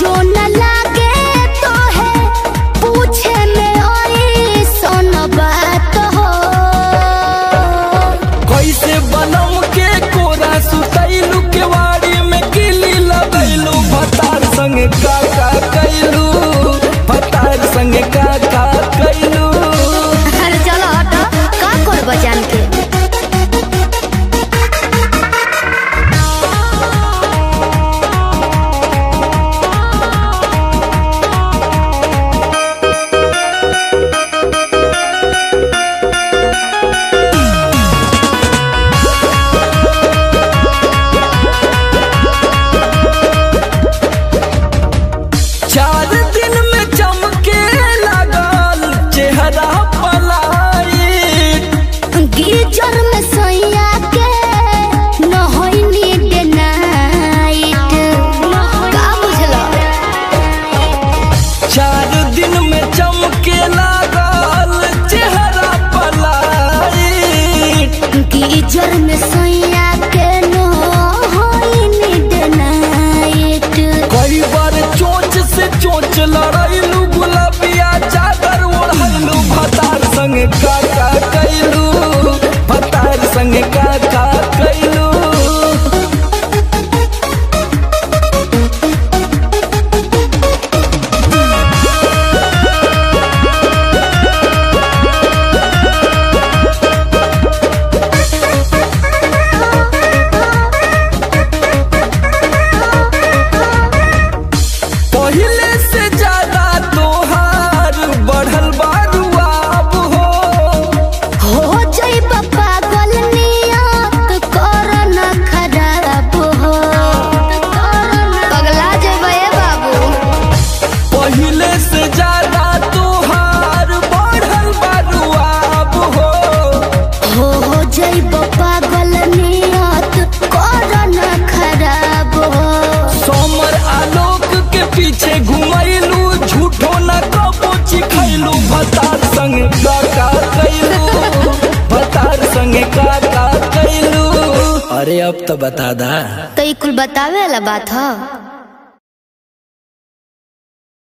जो न लागे तो है पूछे में ओई सोना बात हो। कैसे बनाऊ के कोरा सुतैलू केवाड़ी में किली लगैलू भतार संग काका कैलू भतार संग काका कैलू। अरे चलो हटा का कर बजान के इजर में सोया के नो होई नींद नाइट। कई बार चोंच से चोंच लड़ाईलू गुलाबिया चादर ओढ़ाईलू भतार संग काका कैलू भतार संग काका कैलू। भतार संग काका कैलू भतार संग काका कैलू। अरे अब तो बता दा तो कुल बतावे वाला बात है।